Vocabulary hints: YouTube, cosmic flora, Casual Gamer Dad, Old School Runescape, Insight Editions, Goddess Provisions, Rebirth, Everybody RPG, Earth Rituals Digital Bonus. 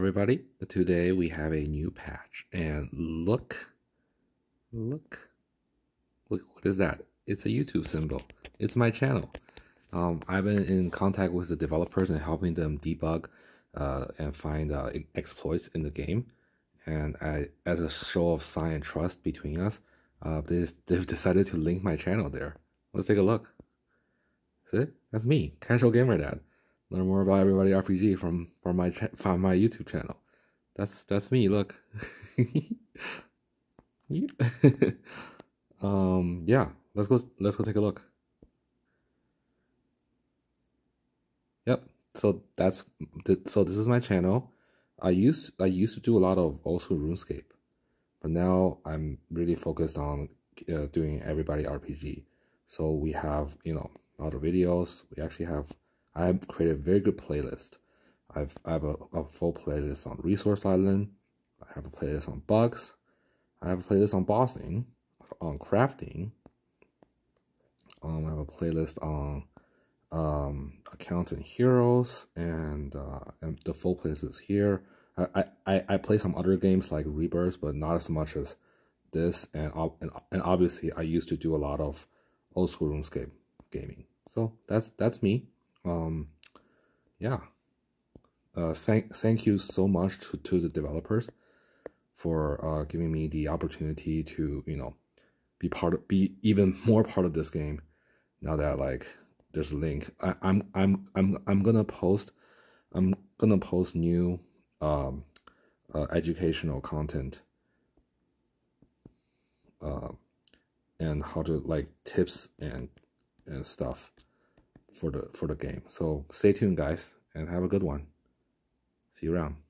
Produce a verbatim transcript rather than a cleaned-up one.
Everybody, today we have a new patch, and look, look, look, what is that? It's a YouTube symbol. It's my channel. Um, I've been in contact with the developers and helping them debug uh, and find uh, exploits in the game. And I, as a show of sign and trust between us, uh, they've, they've decided to link my channel there. Let's take a look. See? That's me, Casual Gamer Dad. Learn more about Everybody R P G from from my from my YouTube channel. That's that's me. Look, um, yeah. Let's go. Let's go take a look. Yep. So that's so. This is my channel. I used I used to do a lot of Old School Runescape, but now I'm really focused on uh, doing Everybody R P G. So we have you know a lot of videos. We actually have. I've created a very good playlist. I've, I have a, a full playlist on Resource Island. I have a playlist on bugs. I have a playlist on bossing, on crafting. Um, I have a playlist on um, accounts and heroes, and, uh, and the full playlist is here. I, I, I play some other games like Rebirth, but not as much as this. And, and, and obviously, I used to do a lot of Old School RuneScape gaming. So that's that's me. Um, yeah, uh, thank, thank you so much to, to the developers for, uh, giving me the opportunity to, you know, be part of, be even more part of this game now that, like, there's a link. I, I'm, I'm, I'm, I'm gonna post, I'm gonna post new, um, uh, educational content, uh, and how to, like, tips and, and stuff. for the for the game. So stay tuned, guys, and have a good one. See you around.